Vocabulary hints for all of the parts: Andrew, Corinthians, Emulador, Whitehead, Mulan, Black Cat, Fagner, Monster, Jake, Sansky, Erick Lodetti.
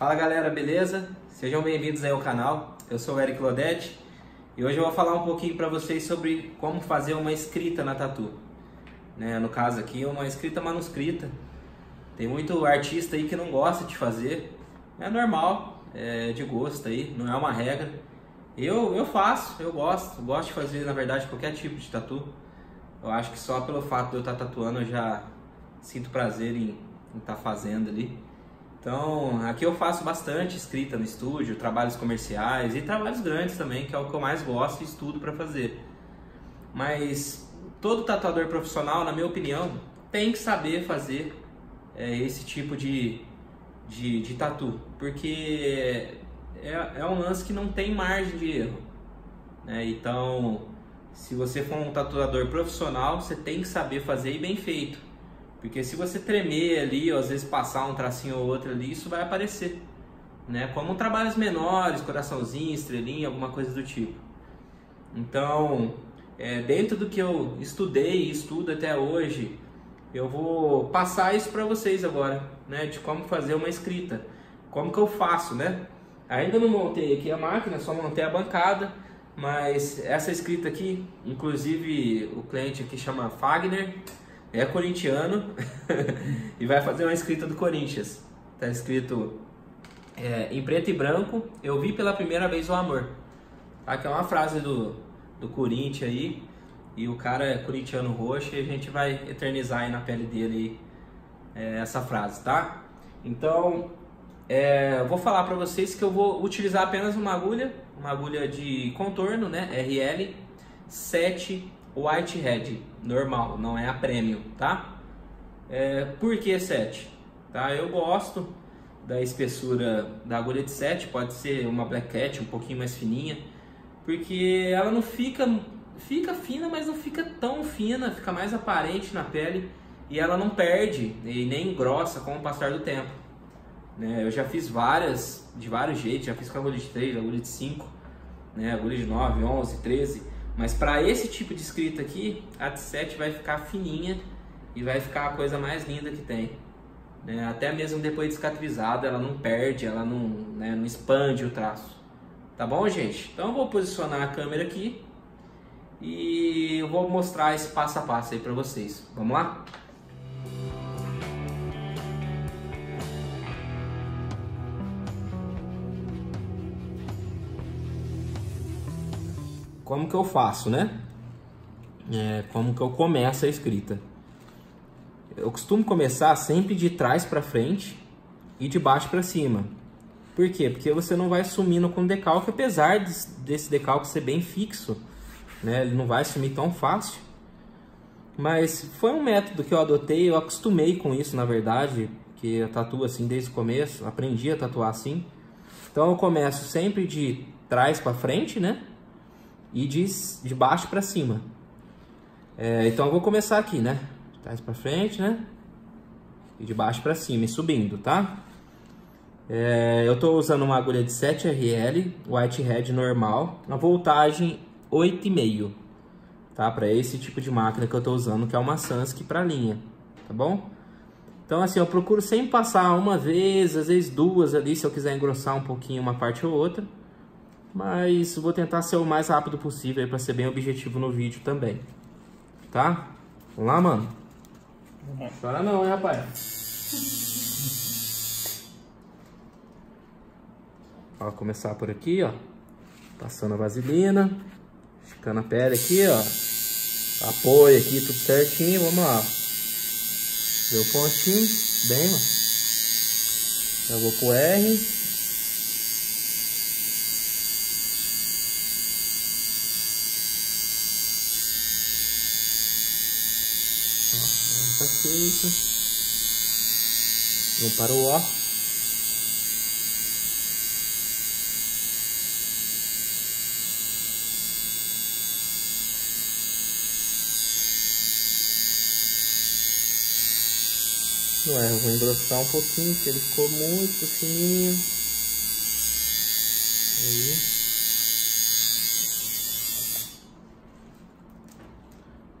Fala galera, beleza? Sejam bem-vindos aí ao canal, eu sou o Erick Lodetti e hoje eu vou falar um pouquinho para vocês sobre como fazer uma escrita na tatu, né? No caso aqui uma escrita manuscrita. Tem muito artista aí que não gosta de fazer, é normal, é de gosto aí, não é uma regra. Eu faço, eu gosto de fazer na verdade qualquer tipo de tatu. Eu acho que só pelo fato de eu estar tatuando eu já sinto prazer em estar fazendo ali. Então, aqui eu faço bastante escrita no estúdio, trabalhos comerciais e trabalhos grandes também, que é o que eu mais gosto e estudo para fazer. Mas todo tatuador profissional, na minha opinião, tem que saber fazer esse tipo de tatu, porque é um lance que não tem margem de erro, né? Então, se você for um tatuador profissional, você tem que saber fazer e bem feito. Porque se você tremer ali, ou às vezes passar um tracinho ou outro ali, isso vai aparecer, né? Como trabalhos menores, coraçãozinho, estrelinha, alguma coisa do tipo. Então, dentro do que eu estudei e estudo até hoje, eu vou passar isso para vocês agora, né? De como fazer uma escrita, como que eu faço, né? Ainda não montei aqui a máquina, só montei a bancada, mas essa escrita aqui, inclusive o cliente aqui chama Fagner, é corintiano e vai fazer uma escrita do Corinthians. Tá escrito em preto e branco, eu vi pela primeira vez o amor. Aqui é uma frase do Corinthians aí, e o cara é corintiano roxo, e a gente vai eternizar aí na pele dele essa frase, tá? Então, eu vou falar pra vocês que eu vou utilizar apenas uma agulha de contorno, né? RL 7 Whitehead, normal, não é a premium, tá? Por que 7? Tá? Eu gosto da espessura da agulha de 7, pode ser uma Black Cat um pouquinho mais fininha, porque ela não fica fina, mas não fica tão fina, fica mais aparente na pele e ela não perde e nem engrossa com o passar do tempo, né? Eu já fiz várias, de vários jeitos, já fiz com agulha de 3, agulha de 5, né? Agulha de 9, 11, 13... Mas para esse tipo de escrita aqui, a de 7 vai ficar fininha e vai ficar a coisa mais linda que tem, né? Até mesmo depois de cicatrizada, ela não perde, ela não, né, não expande o traço. Tá bom, gente? Então eu vou posicionar a câmera aqui e eu vou mostrar esse passo a passo aí para vocês. Vamos lá? Como que eu faço, né? Como que eu começo a escrita? Eu costumo começar sempre de trás para frente e de baixo para cima. Por quê? Porque você não vai sumindo com o decalque, apesar desse decalque ser bem fixo, né? Ele não vai sumir tão fácil. Mas foi um método que eu adotei, eu acostumei com isso, na verdade, que eu tatuo assim desde o começo, aprendi a tatuar assim. Então eu começo sempre de trás para frente, né? E de baixo para cima. Então eu vou começar aqui, né? De trás para frente, né? E de baixo para cima, e subindo, tá? Eu tô usando uma agulha de 7RL, Whitehead normal, na voltagem 8,5, tá? Para esse tipo de máquina que eu tô usando, que é uma Sansky para linha, tá bom? Então assim, eu procuro sempre passar uma vez, às vezes duas ali, se eu quiser engrossar um pouquinho uma parte ou outra. Mas vou tentar ser o mais rápido possível para ser bem objetivo no vídeo também. Tá? Vamos lá, mano? Chora não, hein, rapaz? Ó, começar por aqui, ó. Passando a vaselina. Esticando a pele aqui, ó. Apoio aqui, tudo certinho. Vamos lá. Deu pontinho. Bem, ó. Eu vou pro R. Vamos para o O. Eu vou engrossar um pouquinho, porque ele ficou muito fininho. Aí.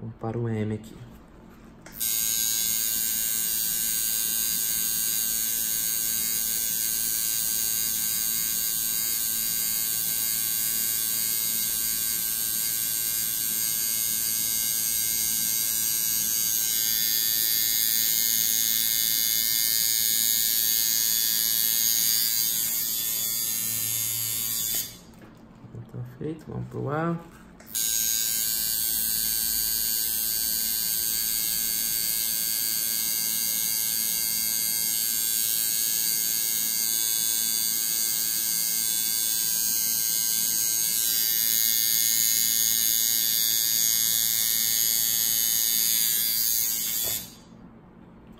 Vamos para o M aqui. Perfeito, vamos pro ar.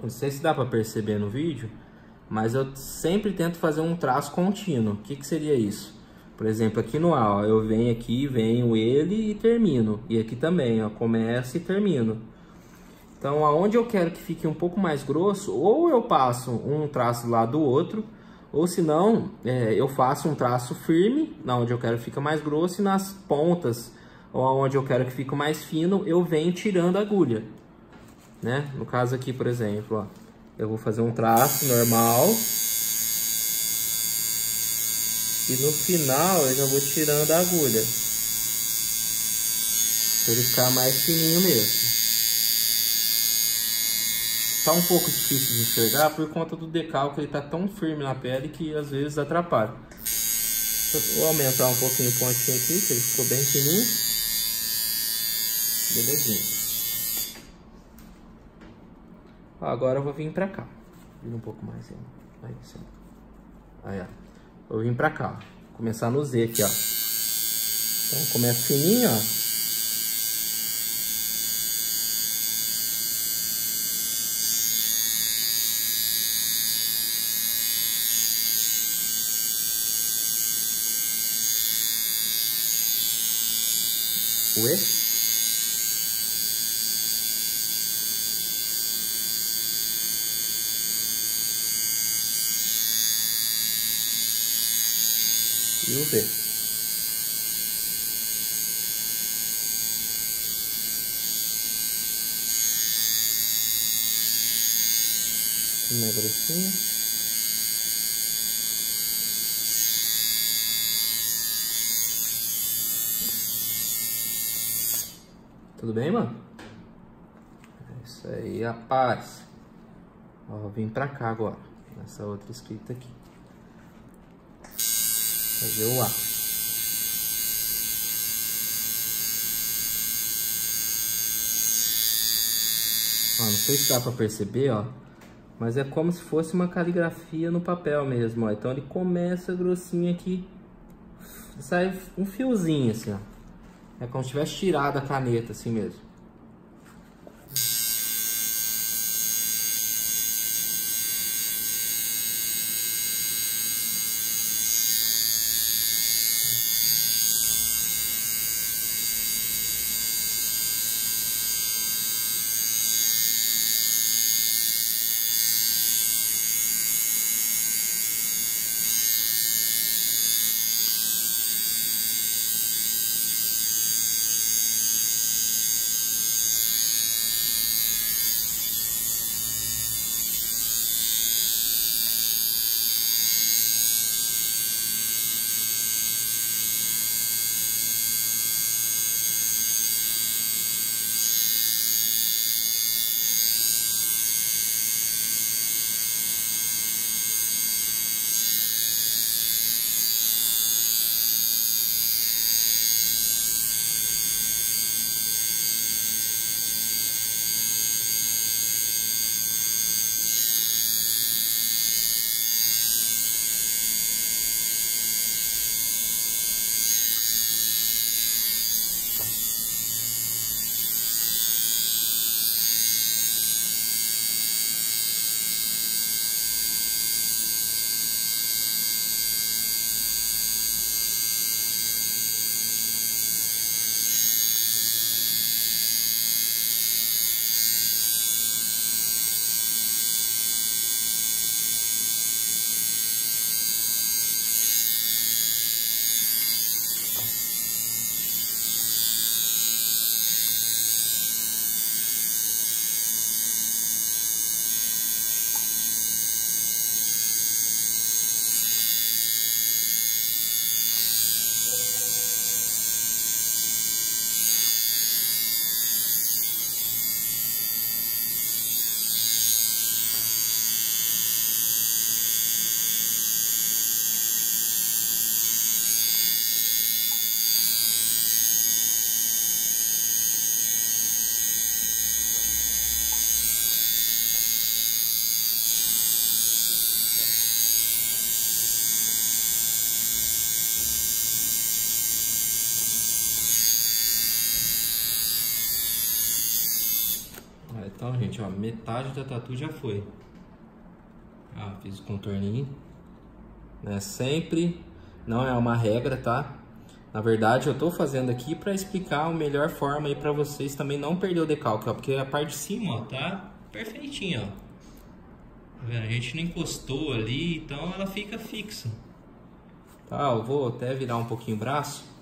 Não sei se dá para perceber no vídeo, mas eu sempre tento fazer um traço contínuo. O que que seria isso? Por exemplo, aqui no A, ó, eu venho aqui, venho ele e termino. E aqui também, ó, começo e termino. Então, aonde eu quero que fique um pouco mais grosso, ou eu passo um traço lá do outro, ou se não, eu faço um traço firme, na onde eu quero que fique mais grosso, e nas pontas, ou aonde eu quero que fique mais fino, eu venho tirando a agulha. Né? No caso aqui, por exemplo, ó, eu vou fazer um traço normal e no final eu já vou tirando a agulha para ele ficar mais fininho mesmo. Tá um pouco difícil de enxergar por conta do decalque, ele tá tão firme na pele que às vezes atrapalha. Vou aumentar um pouquinho o pontinho aqui, que ele ficou bem fininho. Belezinha. Agora eu vou vir pra cá. Vira um pouco mais aí. Aí, ó. Vou vir pra cá, ó. Começar no Z aqui, ó. Então, começa fininho, ó. Ué? E o V. Uma grossinha. Tudo bem, mano? É isso aí, rapaz. Ó, vou vir pra cá agora. Nessa outra escrita aqui. Fazer o A. Ó, não sei se dá pra perceber, ó, mas é como se fosse uma caligrafia no papel mesmo, ó. Então ele começa grossinho aqui, sai um fiozinho assim, ó. É como se tivesse tirado a caneta assim mesmo. Então, gente, ó, metade da tatu já foi. Ah, fiz o contorninho. Né? Sempre, não é uma regra, tá? Na verdade, eu tô fazendo aqui pra explicar a melhor forma aí pra vocês também não perder o decalque, ó. Porque a parte de cima, ó, tá perfeitinha, ó. Tá vendo? A gente não encostou ali, então ela fica fixa. Tá, eu vou até virar um pouquinho o braço.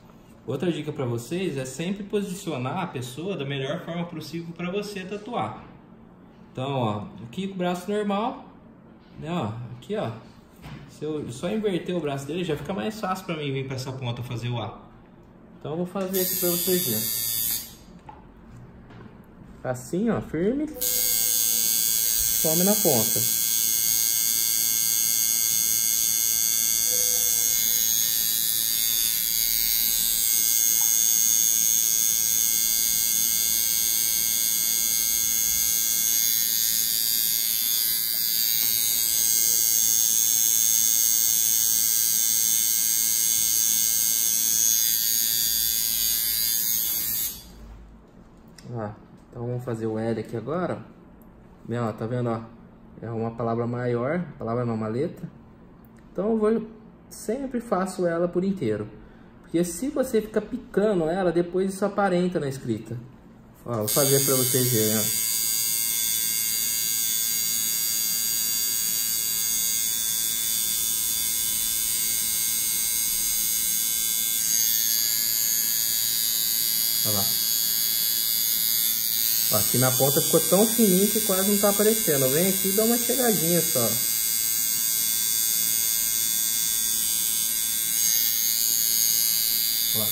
Outra dica pra vocês é sempre posicionar a pessoa da melhor forma possível pra você tatuar. Então, ó, aqui com o braço normal, né, ó, aqui, ó. Se eu só inverter o braço dele, já fica mais fácil pra mim vir pra essa ponta fazer o A. Então eu vou fazer aqui pra vocês verem. Assim, ó, firme. Some na ponta. Ó, então vamos fazer o L aqui agora. Bem, ó, tá vendo, ó? É uma palavra maior, palavra não, uma letra. Então eu vou, sempre faço ela por inteiro. Porque se você ficar picando ela, depois isso aparenta na escrita. Ó, vou fazer pra vocês verem, ó. Olha lá. Aqui na ponta ficou tão fininho que quase não tá aparecendo. Vem aqui e dá uma chegadinha só. Ó.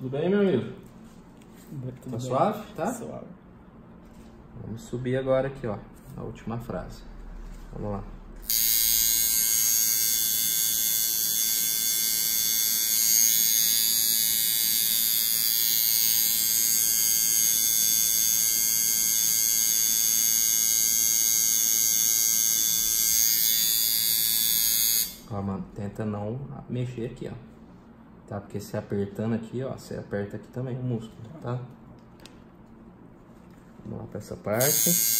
Tudo bem, meu amigo? Tá suave? Tá? Suave. Vamos subir agora aqui, ó. A última frase. Vamos lá. Ó, mano, tenta não mexer aqui, ó. Tá? Porque se apertando aqui, ó, você aperta aqui também o músculo, tá? Vamos lá pra essa parte.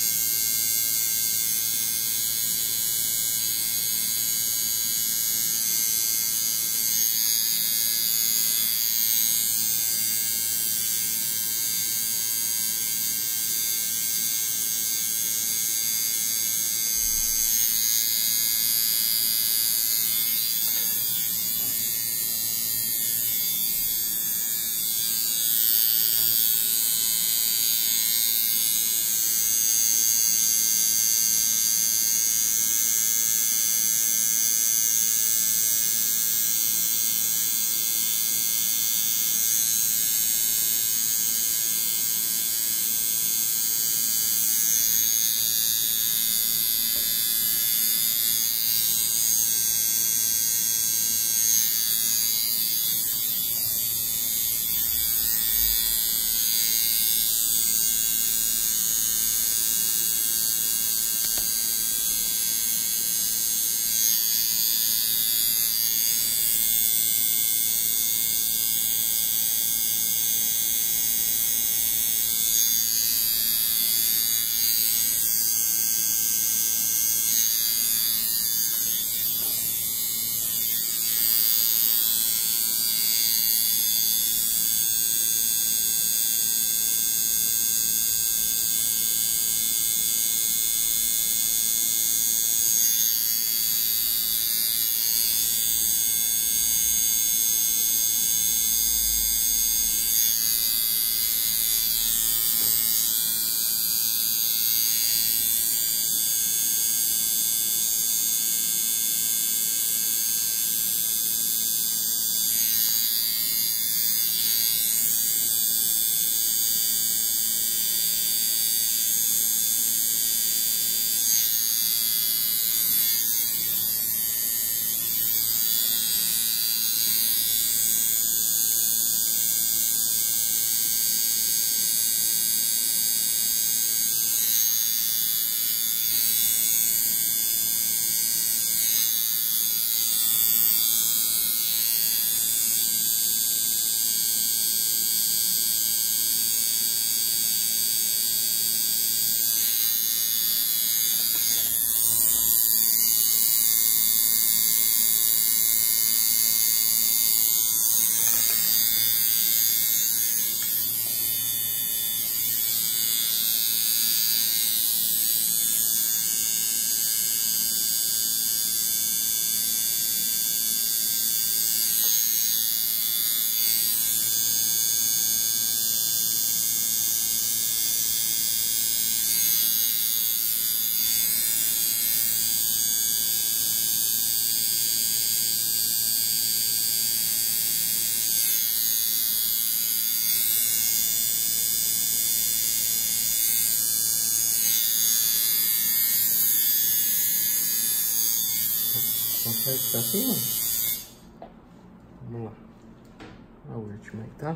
Consegue ficar assim, não? Vamos lá. A última aí, tá?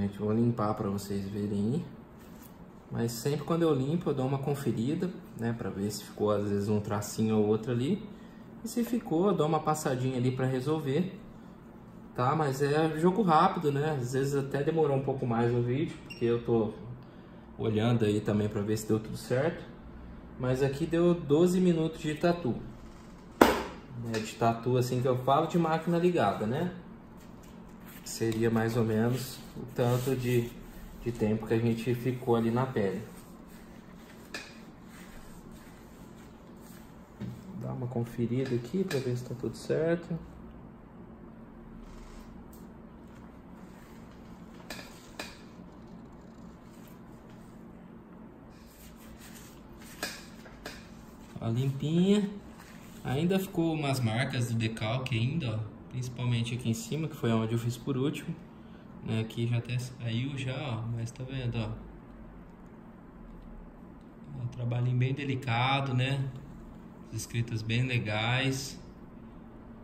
Gente, vou limpar para vocês verem, mas sempre quando eu limpo eu dou uma conferida, né, para ver se ficou às vezes um tracinho ou outro ali, e se ficou eu dou uma passadinha ali para resolver, tá? Mas é jogo rápido, né? Às vezes até demorou um pouco mais o vídeo, porque eu tô olhando aí também para ver se deu tudo certo, mas aqui deu 12 minutos de tatu, né? De tatu assim que eu falo, de máquina ligada, né? Seria mais ou menos o tanto de tempo que a gente ficou ali na pele. Dá uma conferida aqui para ver se tá tudo certo. Ó, limpinha. Ainda ficou umas marcas do decalque ainda, ó. Principalmente aqui em cima, que foi onde eu fiz por último, né? Aqui já até saiu já, ó, mas tá vendo, ó. É um trabalhinho bem delicado, né? As escritas bem legais.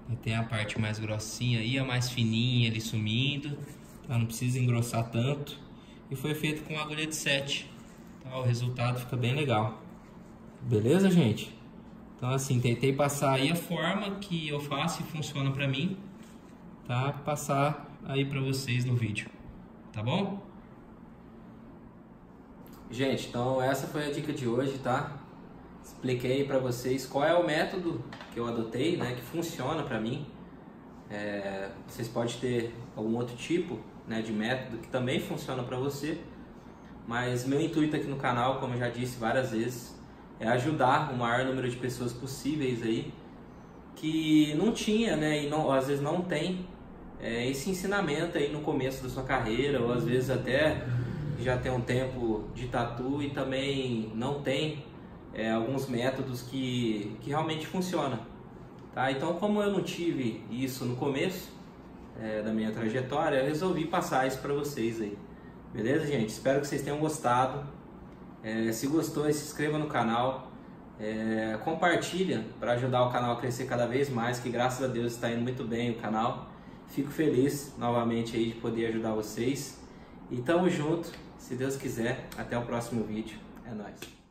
E tem a parte mais grossinha aí, a mais fininha ali sumindo, tá? Não precisa engrossar tanto. E foi feito com agulha de 7, tá? O resultado fica bem legal. Beleza, gente? Então assim, tentei passar aí a forma que eu faço e funciona pra mim, tá? Passar aí pra vocês no vídeo, tá bom? Gente, então essa foi a dica de hoje, tá? Expliquei pra vocês qual é o método que eu adotei, né? Que funciona pra mim. Vocês podem ter algum outro tipo, né, de método que também funciona pra você. Mas meu intuito aqui no canal, como eu já disse várias vezes, é ajudar o maior número de pessoas possíveis aí que não tinha, né, e não, às vezes não tem esse ensinamento aí no começo da sua carreira, ou às vezes até já tem um tempo de tatu e também não tem alguns métodos que realmente funcionam, tá? Então, como eu não tive isso no começo da minha trajetória, eu resolvi passar isso para vocês aí, beleza, gente? Espero que vocês tenham gostado. Se gostou, se inscreva no canal, compartilha para ajudar o canal a crescer cada vez mais, que graças a Deus está indo muito bem o canal. Fico feliz novamente aí de poder ajudar vocês. E tamo junto, se Deus quiser, até o próximo vídeo. É nóis!